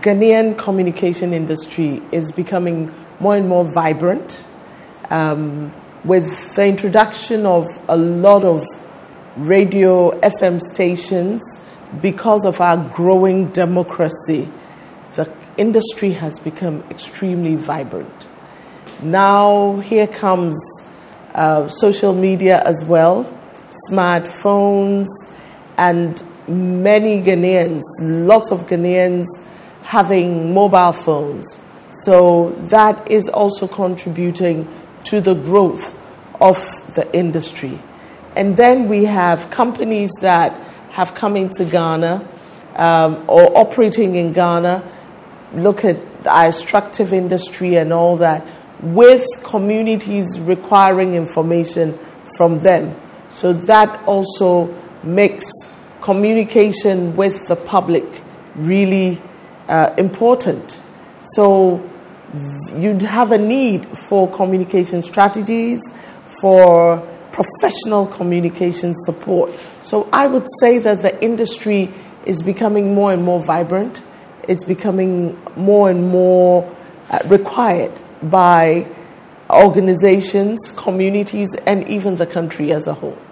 Ghanaian communication industry is becoming more and more vibrant with the introduction of a lot of radio FM stations. Because of our growing democracy, the industry has become extremely vibrant. Now here comes social media as well, smartphones, and many Ghanaians, lots of Ghanaians having mobile phones. So that is also contributing to the growth of the industry. And then we have companies that have come into Ghana or operating in Ghana. Look at our extractive industry and all that, with communities requiring information from them. So that also makes communication with the public really important. So you'd have a need for communication strategies, for professional communication support. So I would say that the industry is becoming more and more vibrant. It's becoming more and more required by organizations, communities, and even the country as a whole.